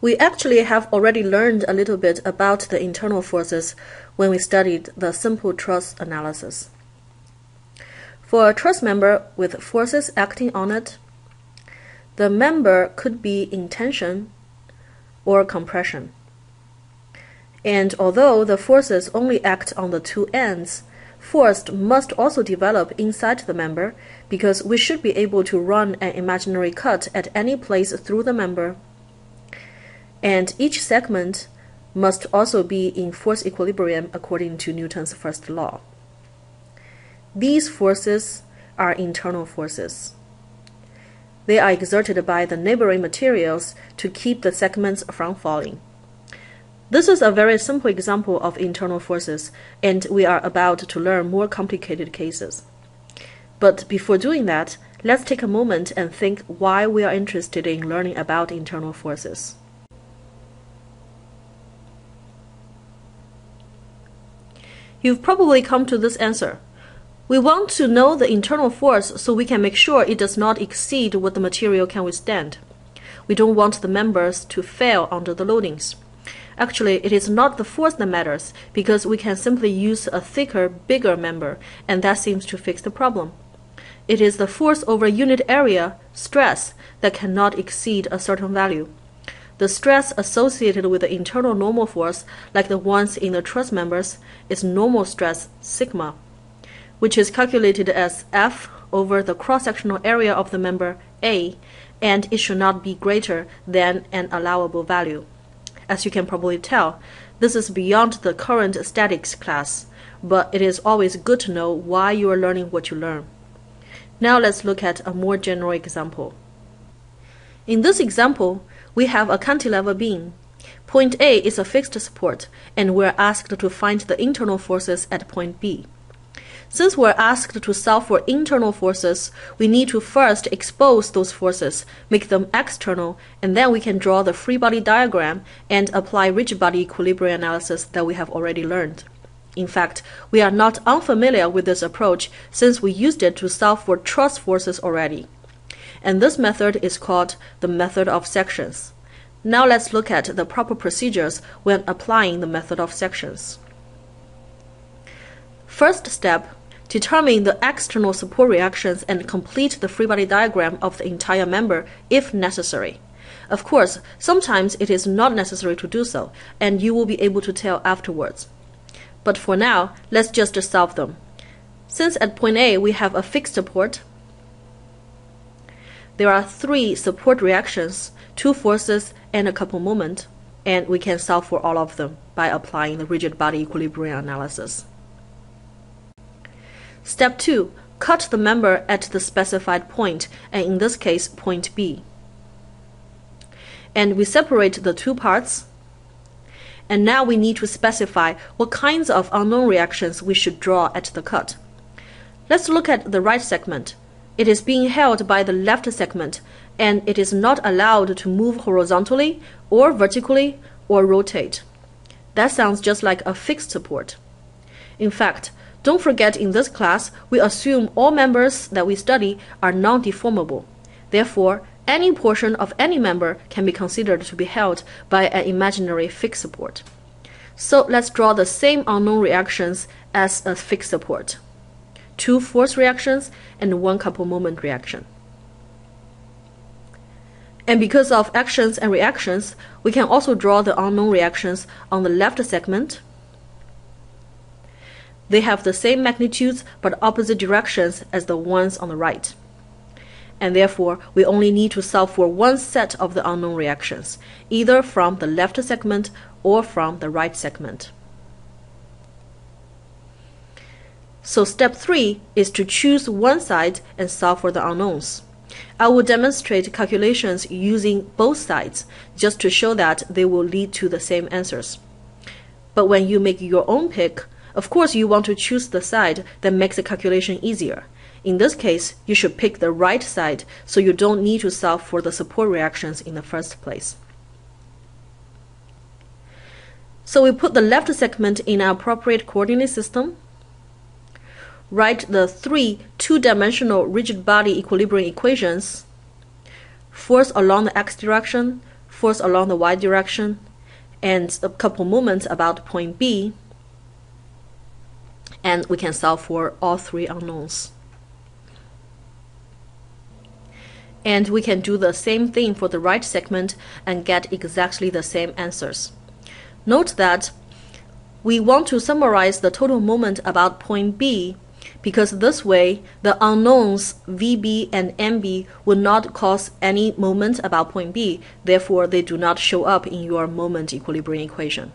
We actually have already learned a little bit about the internal forces when we studied the simple truss analysis. For a truss member with forces acting on it, the member could be in tension or compression. And although the forces only act on the two ends, force must also develop inside the member, because we should be able to run an imaginary cut at any place through the member. And each segment must also be in force equilibrium according to Newton's first law. These forces are internal forces. They are exerted by the neighboring materials to keep the segments from falling. This is a very simple example of internal forces, and we are about to learn more complicated cases. But before doing that, let's take a moment and think why we are interested in learning about internal forces. You've probably come to this answer. We want to know the internal force so we can make sure it does not exceed what the material can withstand. We don't want the members to fail under the loadings. Actually, it is not the force that matters, because we can simply use a thicker, bigger member, and that seems to fix the problem. It is the force over unit area, stress, that cannot exceed a certain value. The stress associated with the internal normal force, like the ones in the truss members, is normal stress, sigma, which is calculated as F over the cross-sectional area of the member A, and it should not be greater than an allowable value. As you can probably tell, this is beyond the current statics class, but it is always good to know why you are learning what you learn. Now let's look at a more general example. In this example, we have a cantilever beam. Point A is a fixed support, and we are asked to find the internal forces at point B. Since we're asked to solve for internal forces, we need to first expose those forces, make them external, and then we can draw the free body diagram and apply rigid body equilibrium analysis that we have already learned. In fact, we are not unfamiliar with this approach since we used it to solve for truss forces already. And this method is called the method of sections. Now let's look at the proper procedures when applying the method of sections. First step, determine the external support reactions and complete the free body diagram of the entire member if necessary. Of course, sometimes it is not necessary to do so, and you will be able to tell afterwards. But for now, let's just solve them. Since at point A we have a fixed support, there are three support reactions, two forces, and a couple moments, and we can solve for all of them by applying the rigid body equilibrium analysis. Step 2. Cut the member at the specified point, and in this case point B. And we separate the two parts. And now we need to specify what kinds of unknown reactions we should draw at the cut. Let's look at the right segment. It is being held by the left segment, and it is not allowed to move horizontally or vertically or rotate. That sounds just like a fixed support. In fact, don't forget, in this class, we assume all members that we study are non-deformable. Therefore, any portion of any member can be considered to be held by an imaginary fixed support. So let's draw the same unknown reactions as a fixed support. Two force reactions and one couple moment reaction. And because of actions and reactions, we can also draw the unknown reactions on the left segment. They have the same magnitudes but opposite directions as the ones on the right. And therefore, we only need to solve for one set of the unknown reactions, either from the left segment or from the right segment. So step 3 is to choose one side and solve for the unknowns. I will demonstrate calculations using both sides just to show that they will lead to the same answers. But when you make your own pick, of course, you want to choose the side that makes the calculation easier. In this case, you should pick the right side, so you don't need to solve for the support reactions in the first place. So we put the left segment in our appropriate coordinate system, write the three two-dimensional rigid body equilibrium equations, force along the x direction, force along the y direction, and a couple movements about point B, and we can solve for all three unknowns. And we can do the same thing for the right segment and get exactly the same answers. Note that we want to summarize the total moment about point B, because this way the unknowns VB and MB will not cause any moment about point B, therefore they do not show up in your moment equilibrium equation.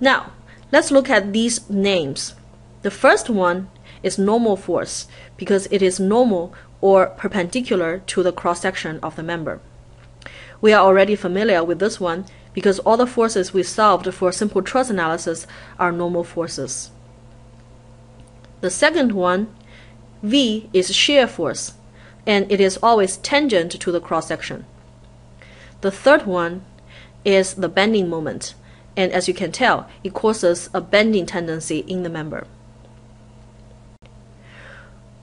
Now, let's look at these names. The first one is normal force, because it is normal or perpendicular to the cross-section of the member. We are already familiar with this one, because all the forces we solved for simple truss analysis are normal forces. The second one, V, is shear force, and it is always tangent to the cross-section. The third one is the bending moment, and as you can tell, it causes a bending tendency in the member.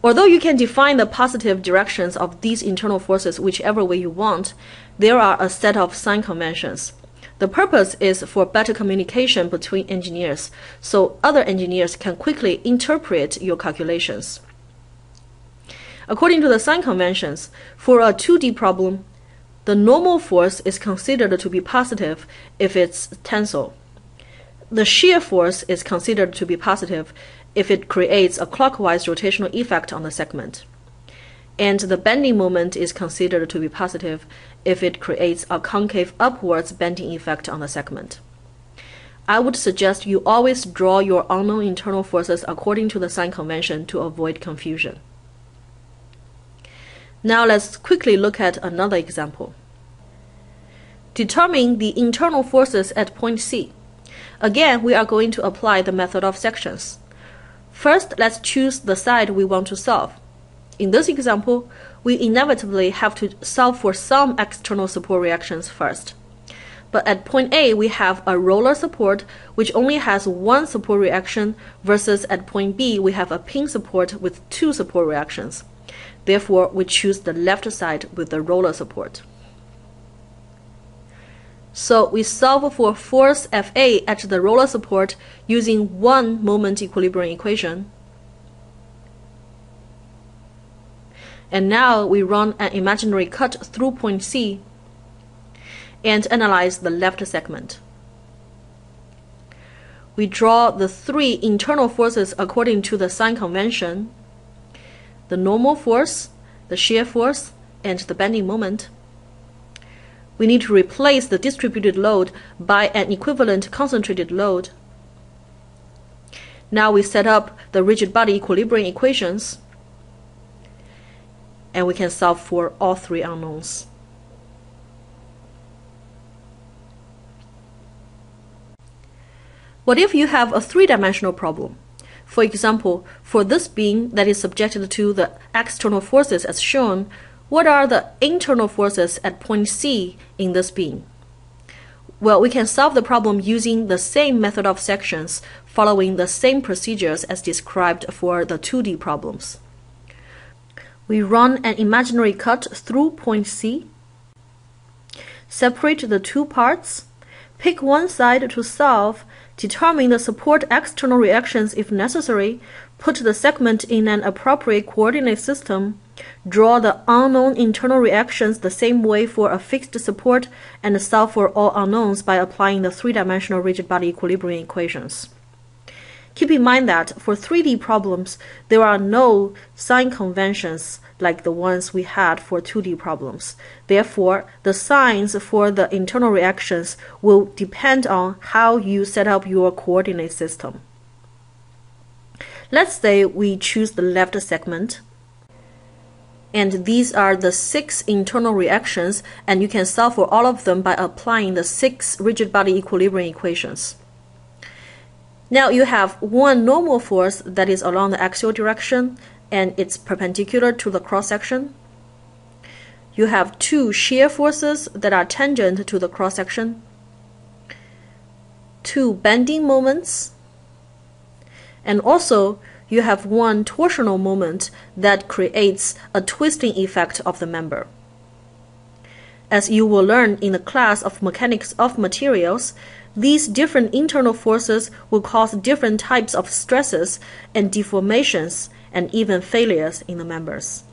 Although you can define the positive directions of these internal forces whichever way you want, there are a set of sign conventions. The purpose is for better communication between engineers, so other engineers can quickly interpret your calculations. According to the sign conventions, for a 2D problem, the normal force is considered to be positive if it's tensile. The shear force is considered to be positive if it creates a clockwise rotational effect on the segment. And the bending moment is considered to be positive if it creates a concave upwards bending effect on the segment. I would suggest you always draw your unknown internal forces according to the sign convention to avoid confusion. Now let's quickly look at another example. Determine the internal forces at point C. Again, we are going to apply the method of sections. First, let's choose the side we want to solve. In this example, we inevitably have to solve for some external support reactions first. But at point A, we have a roller support, which only has one support reaction, versus at point B, we have a pin support with two support reactions. Therefore, we choose the left side with the roller support. So we solve for force FA at the roller support using one moment equilibrium equation. And now we run an imaginary cut through point C and analyze the left segment. We draw the three internal forces according to the sign convention: the normal force, the shear force, and the bending moment. We need to replace the distributed load by an equivalent concentrated load. Now we set up the rigid body equilibrium equations, and we can solve for all three unknowns. What if you have a three-dimensional problem? For example, for this beam that is subjected to the external forces as shown, what are the internal forces at point C in this beam? Well, we can solve the problem using the same method of sections, following the same procedures as described for the 2D problems. We run an imaginary cut through point C, separate the two parts, pick one side to solve, determine the support external reactions if necessary, put the segment in an appropriate coordinate system, draw the unknown internal reactions the same way for a fixed support, and solve for all unknowns by applying the three-dimensional rigid body equilibrium equations. Keep in mind that for 3D problems, there are no sign conventions like the ones we had for 2D problems. Therefore, the signs for the internal reactions will depend on how you set up your coordinate system. Let's say we choose the left segment, and these are the six internal reactions, and you can solve for all of them by applying the six rigid body equilibrium equations. Now you have one normal force that is along the axial direction, and it's perpendicular to the cross-section. You have two shear forces that are tangent to the cross-section, two bending moments, and also you have one torsional moment that creates a twisting effect of the member. As you will learn in the class of mechanics of materials, these different internal forces will cause different types of stresses and deformations and even failures in the members.